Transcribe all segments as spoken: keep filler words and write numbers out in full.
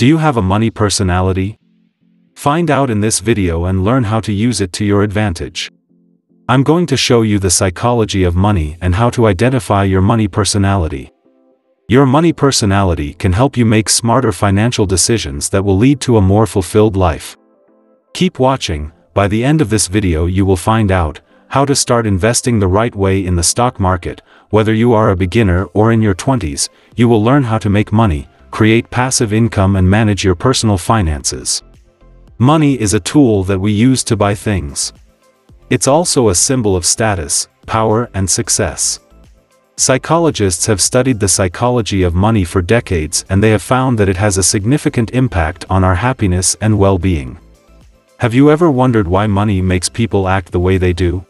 Do you have a money personality? Find out in this video and learn how to use it to your advantage. I'm going to show you the psychology of money and how to identify your money personality. Your money personality can help you make smarter financial decisions that will lead to a more fulfilled life. Keep watching. By the end of this video you will find out how to start investing the right way in the stock market. Whether you are a beginner or in your twenties, you will learn how to make money, create passive income and manage your personal finances. Money is a tool that we use to buy things. It's also a symbol of status, power, and success. Psychologists have studied the psychology of money for decades, and they have found that it has a significant impact on our happiness and well-being. Have you ever wondered why money makes people act the way they do?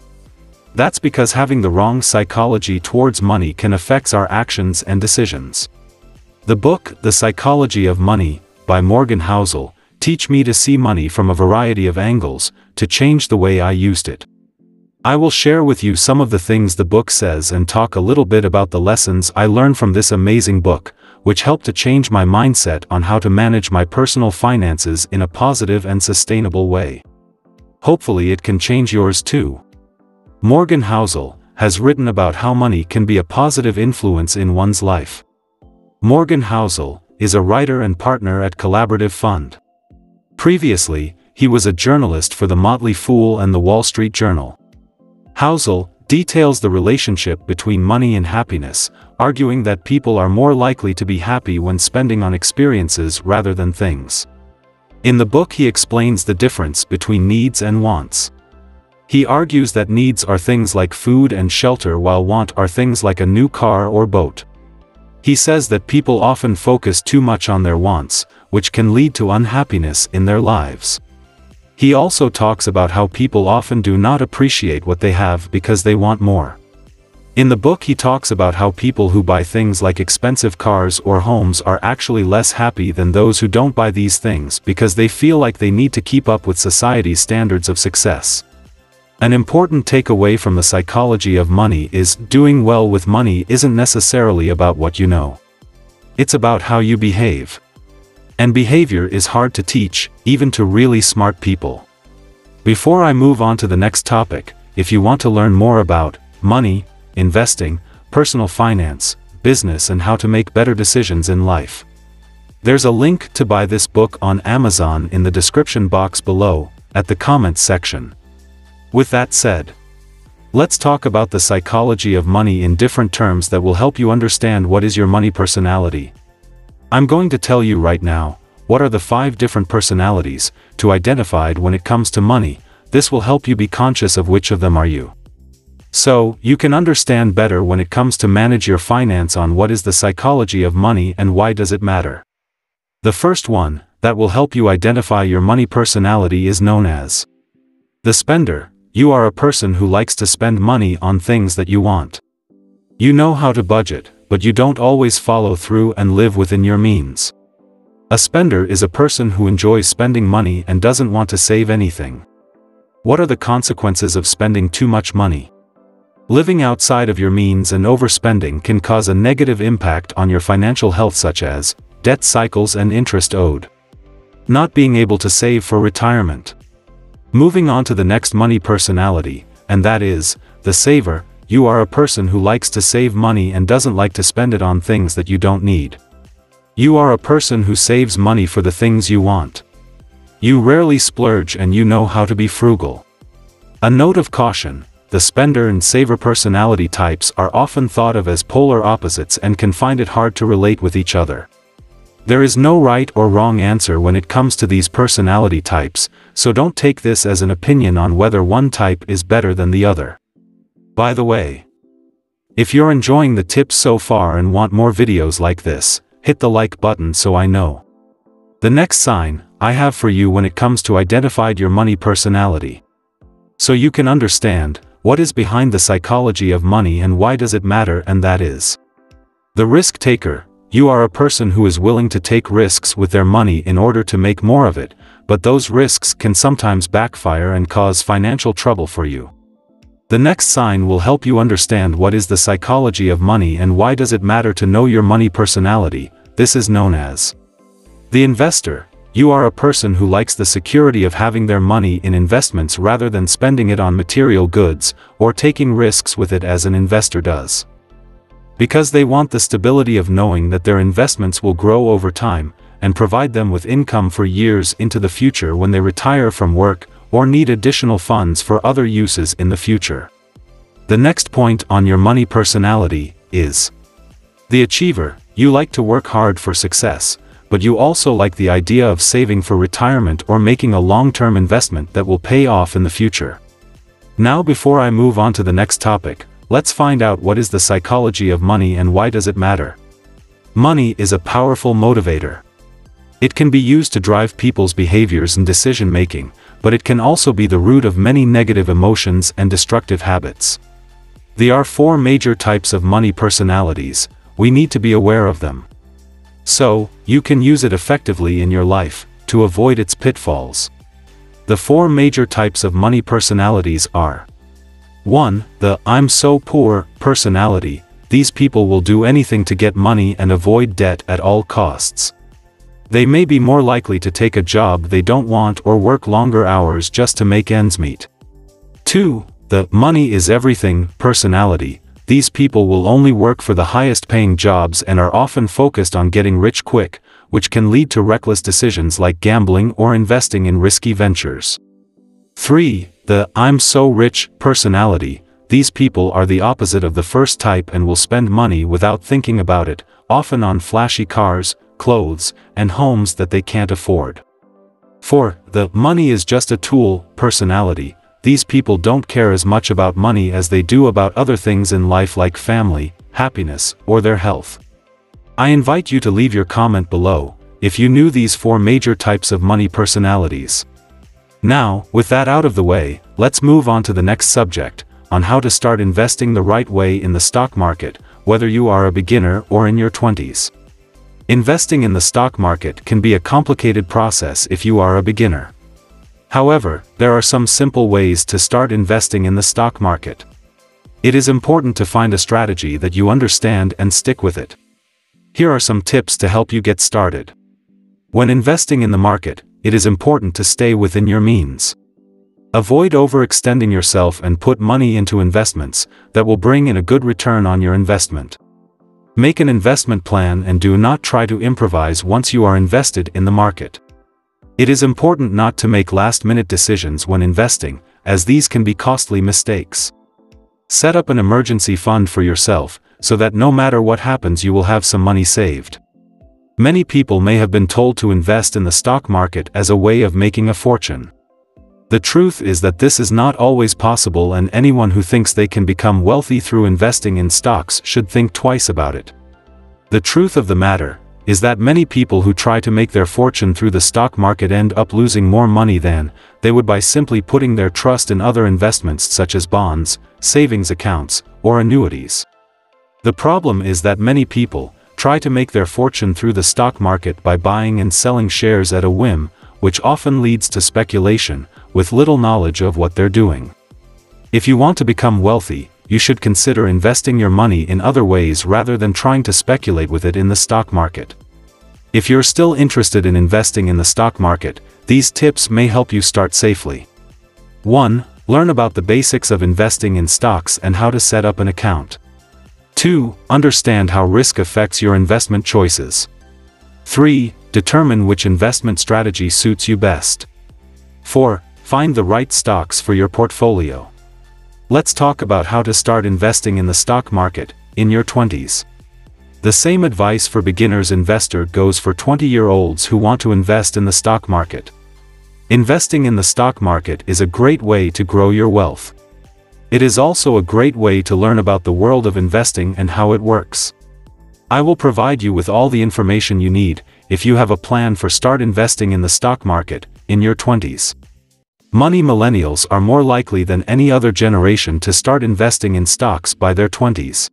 That's because having the wrong psychology towards money can affect our actions and decisions. The book, The Psychology of Money, by Morgan Housel, teach me to see money from a variety of angles, to change the way I used it. I will share with you some of the things the book says and talk a little bit about the lessons I learned from this amazing book, which helped to change my mindset on how to manage my personal finances in a positive and sustainable way. Hopefully it can change yours too. Morgan Housel has written about how money can be a positive influence in one's life. Morgan Housel is a writer and partner at Collaborative Fund. Previously, he was a journalist for The Motley Fool and The Wall Street Journal. Housel details the relationship between money and happiness, arguing that people are more likely to be happy when spending on experiences rather than things. In the book he explains the difference between needs and wants. He argues that needs are things like food and shelter, while wants are things like a new car or boat. He says that people often focus too much on their wants, which can lead to unhappiness in their lives. He also talks about how people often do not appreciate what they have because they want more. In the book he talks about how people who buy things like expensive cars or homes are actually less happy than those who don't buy these things because they feel like they need to keep up with society's standards of success. An important takeaway from the psychology of money is, doing well with money isn't necessarily about what you know. It's about how you behave. And behavior is hard to teach, even to really smart people. Before I move on to the next topic, if you want to learn more about money, investing, personal finance, business and how to make better decisions in life, there's a link to buy this book on Amazon in the description box below, at the comments section. With that said, let's talk about the psychology of money in different terms that will help you understand what is your money personality. I'm going to tell you right now, what are the five different personalities to identify when it comes to money. This will help you be conscious of which of them are you, so you can understand better when it comes to manage your finance on what is the psychology of money and why does it matter. The first one that will help you identify your money personality is known as the spender. You are a person who likes to spend money on things that you want. You know how to budget, but you don't always follow through and live within your means. A spender is a person who enjoys spending money and doesn't want to save anything. What are the consequences of spending too much money? Living outside of your means and overspending can cause a negative impact on your financial health, such as debt cycles and interest owed. Not being able to save for retirement. Moving on to the next money personality, and that is the saver. You are a person who likes to save money and doesn't like to spend it on things that you don't need. You are a person who saves money for the things you want. You rarely splurge and you know how to be frugal. A note of caution, the spender and saver personality types are often thought of as polar opposites and can find it hard to relate with each other. There is no right or wrong answer when it comes to these personality types, so don't take this as an opinion on whether one type is better than the other. By the way, if you're enjoying the tips so far and want more videos like this, hit the like button so I know. The next sign I have for you when it comes to identifying your money personality, so you can understand what is behind the psychology of money and why does it matter, and that is the risk taker. You are a person who is willing to take risks with their money in order to make more of it, but those risks can sometimes backfire and cause financial trouble for you. The next sign will help you understand what is the psychology of money and why does it matter to know your money personality. This is known as The investor. You are a person who likes the security of having their money in investments rather than spending it on material goods, or taking risks with it as an investor does. Because they want the stability of knowing that their investments will grow over time, and provide them with income for years into the future when they retire from work, or need additional funds for other uses in the future. The next point on your money personality is the achiever. You like to work hard for success, but you also like the idea of saving for retirement or making a long-term investment that will pay off in the future. Now before I move on to the next topic, let's find out what is the psychology of money and why does it matter. Money is a powerful motivator. It can be used to drive people's behaviors and decision-making, but it can also be the root of many negative emotions and destructive habits. There are four major types of money personalities. We need to be aware of them, so you can use it effectively in your life to avoid its pitfalls. The four major types of money personalities are one The I'm so poor personality. These people will do anything to get money and avoid debt at all costs. They may be more likely to take a job they don't want or work longer hours just to make ends meet. two The money is everything personality. These people will only work for the highest paying jobs and are often focused on getting rich quick, which can lead to reckless decisions like gambling or investing in risky ventures. three The I'm so rich personality. These people are the opposite of the first type and will spend money without thinking about it, often on flashy cars, clothes, and homes that they can't afford. four The money is just a tool personality. These people don't care as much about money as they do about other things in life like family, happiness, or their health. I invite you to leave your comment below if you knew these four major types of money personalities. Now, with that out of the way, let's move on to the next subject, on how to start investing the right way in the stock market, whether you are a beginner or in your twenties. Investing in the stock market can be a complicated process if you are a beginner. However, there are some simple ways to start investing in the stock market. It is important to find a strategy that you understand and stick with it. Here are some tips to help you get started. When investing in the market, it is important to stay within your means. Avoid overextending yourself and put money into investments that will bring in a good return on your investment. Make an investment plan and do not try to improvise once you are invested in the market. It is important not to make last-minute decisions when investing, as these can be costly mistakes. Set up an emergency fund for yourself, so that no matter what happens you will have some money saved. Many people may have been told to invest in the stock market as a way of making a fortune. The truth is that this is not always possible, and anyone who thinks they can become wealthy through investing in stocks should think twice about it. The truth of the matter is that many people who try to make their fortune through the stock market end up losing more money than they would by simply putting their trust in other investments such as bonds, savings accounts, or annuities. The problem is that many people try to make their fortune through the stock market by buying and selling shares at a whim, which often leads to speculation, with little knowledge of what they're doing. If you want to become wealthy, you should consider investing your money in other ways rather than trying to speculate with it in the stock market. If you're still interested in investing in the stock market, these tips may help you start safely. one Learn about the basics of investing in stocks and how to set up an account. two Understand how risk affects your investment choices. three Determine which investment strategy suits you best. four Find the right stocks for your portfolio. Let's talk about how to start investing in the stock market in your twenties. The same advice for beginners investor goes for twenty-year-olds who want to invest in the stock market. Investing in the stock market is a great way to grow your wealth. It is also a great way to learn about the world of investing and how it works. I will provide you with all the information you need if you have a plan for start investing in the stock market in your twenties. Money millennials are more likely than any other generation to start investing in stocks by their twenties.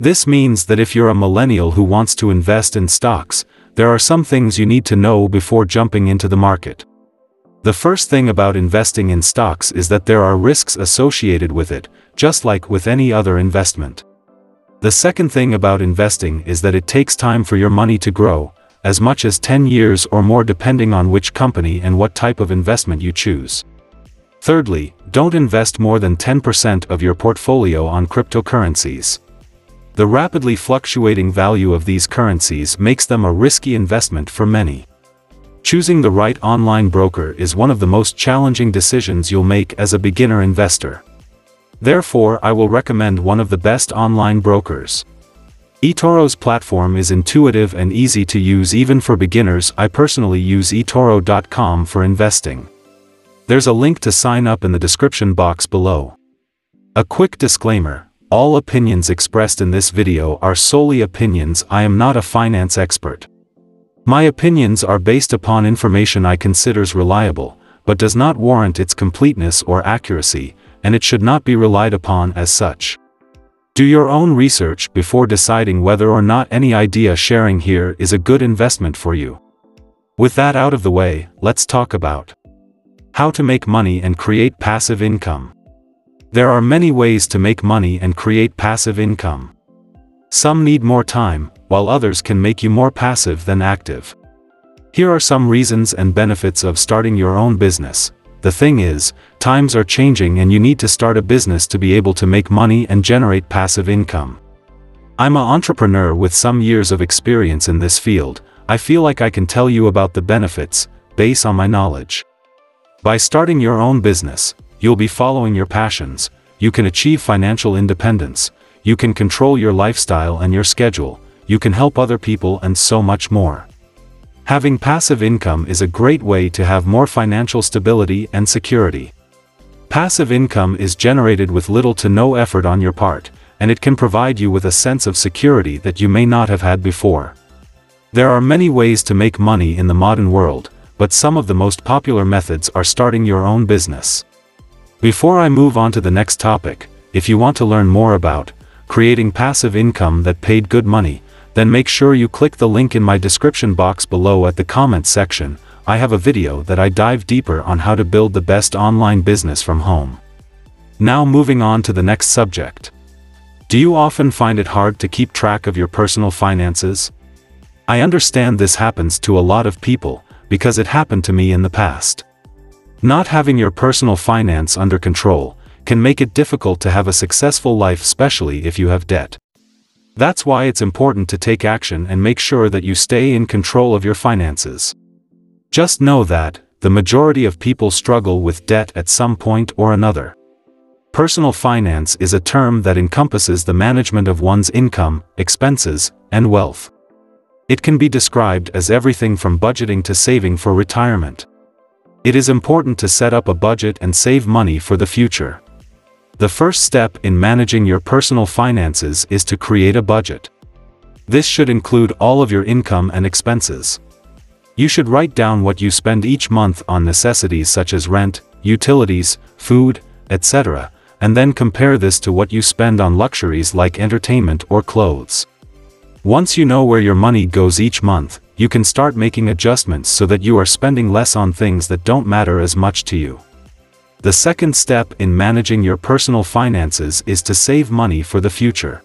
This means that if you're a millennial who wants to invest in stocks, there are some things you need to know before jumping into the market. The first thing about investing in stocks is that there are risks associated with it, just like with any other investment. The second thing about investing is that it takes time for your money to grow, as much as ten years or more depending on which company and what type of investment you choose. Thirdly, don't invest more than ten percent of your portfolio on cryptocurrencies. The rapidly fluctuating value of these currencies makes them a risky investment for many. Choosing the right online broker is one of the most challenging decisions you'll make as a beginner investor. Therefore, I will recommend one of the best online brokers. eToro's platform is intuitive and easy to use even for beginners. I personally use e toro dot com for investing. There's a link to sign up in the description box below. A quick disclaimer: all opinions expressed in this video are solely opinions. I am not a finance expert. My opinions are based upon information I consider reliable, but does not warrant its completeness or accuracy, and it should not be relied upon as such. Do your own research before deciding whether or not any idea sharing here is a good investment for you. With that out of the way, let's talk about how to make money and create passive income. There are many ways to make money and create passive income. Some need more time, while others can make you more passive than active. Here are some reasons and benefits of starting your own business. The thing is, times are changing and you need to start a business to be able to make money and generate passive income. I'm an entrepreneur with some years of experience in this field. I feel like I can tell you about the benefits, based on my knowledge. By starting your own business, you'll be following your passions, you can achieve financial independence, you can control your lifestyle and your schedule, you can help other people and so much more. Having passive income is a great way to have more financial stability and security. Passive income is generated with little to no effort on your part, and it can provide you with a sense of security that you may not have had before. There are many ways to make money in the modern world, but some of the most popular methods are starting your own business. Before I move on to the next topic, if you want to learn more about creating passive income that paid good money, then make sure you click the link in my description box below at the comments section. I have a video that I dive deeper on how to build the best online business from home. Now moving on to the next subject. Do you often find it hard to keep track of your personal finances? I understand this happens to a lot of people, because it happened to me in the past. Not having your personal finance under control can make it difficult to have a successful life, especially if you have debt. That's why it's important to take action and make sure that you stay in control of your finances. Just know that the majority of people struggle with debt at some point or another. Personal finance is a term that encompasses the management of one's income, expenses, and wealth. It can be described as everything from budgeting to saving for retirement. It is important to set up a budget and save money for the future. The first step in managing your personal finances is to create a budget. This should include all of your income and expenses. You should write down what you spend each month on necessities such as rent, utilities, food, et cetera, and then compare this to what you spend on luxuries like entertainment or clothes. Once you know where your money goes each month, you can start making adjustments so that you are spending less on things that don't matter as much to you. The second step in managing your personal finances is to save money for the future.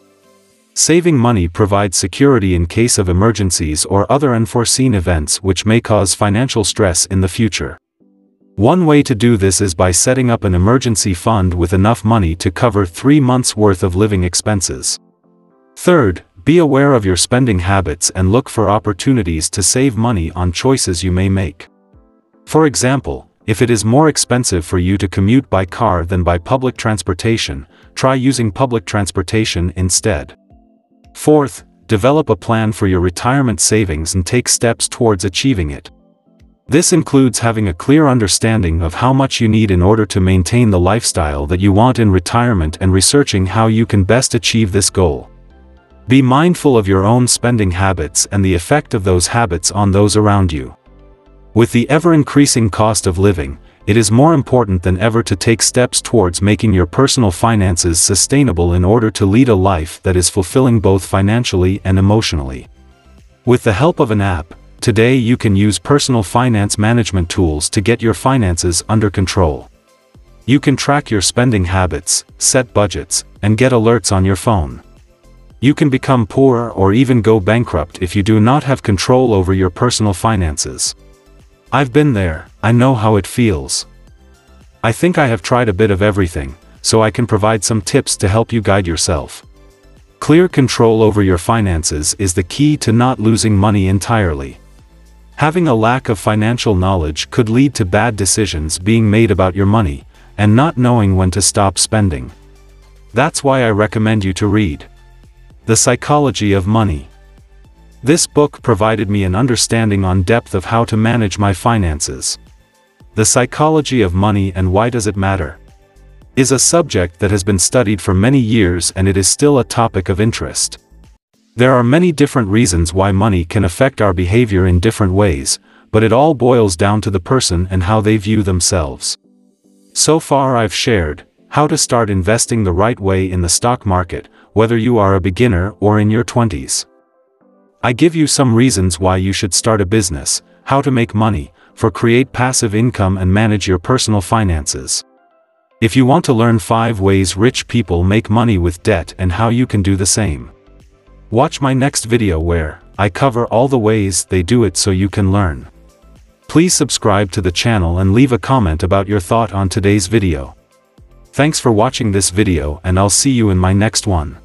Saving money provides security in case of emergencies or other unforeseen events which may cause financial stress in the future. One way to do this is by setting up an emergency fund with enough money to cover three months' worth of living expenses. Third, be aware of your spending habits and look for opportunities to save money on choices you may make. For example, if it is more expensive for you to commute by car than by public transportation, try using public transportation instead. Fourth, develop a plan for your retirement savings and take steps towards achieving it. This includes having a clear understanding of how much you need in order to maintain the lifestyle that you want in retirement and researching how you can best achieve this goal. Be mindful of your own spending habits and the effect of those habits on those around you. With the ever-increasing cost of living, it is more important than ever to take steps towards making your personal finances sustainable in order to lead a life that is fulfilling both financially and emotionally. With the help of an app, today you can use personal finance management tools to get your finances under control. You can track your spending habits, set budgets, and get alerts on your phone. you can become poor or even go bankrupt if you do not have control over your personal finances. I've been there, I know how it feels. I think I have tried a bit of everything, so I can provide some tips to help you guide yourself. Clear control over your finances is the key to not losing money entirely. Having a lack of financial knowledge could lead to bad decisions being made about your money, and not knowing when to stop spending. That's why I recommend you to read The Psychology of Money. This book provided me an understanding on depth of how to manage my finances. The Psychology of Money and Why Does It Matter? Is a subject that has been studied for many years, and it is still a topic of interest. There are many different reasons why money can affect our behavior in different ways, but it all boils down to the person and how they view themselves. So far I've shared how to start investing the right way in the stock market, whether you are a beginner or in your twenties. I give you some reasons why you should start a business, how to make money, for create passive income and manage your personal finances. If you want to learn five ways rich people make money with debt and how you can do the same, watch my next video where I cover all the ways they do it so you can learn. Please subscribe to the channel and leave a comment about your thought on today's video. Thanks for watching this video, and I'll see you in my next one.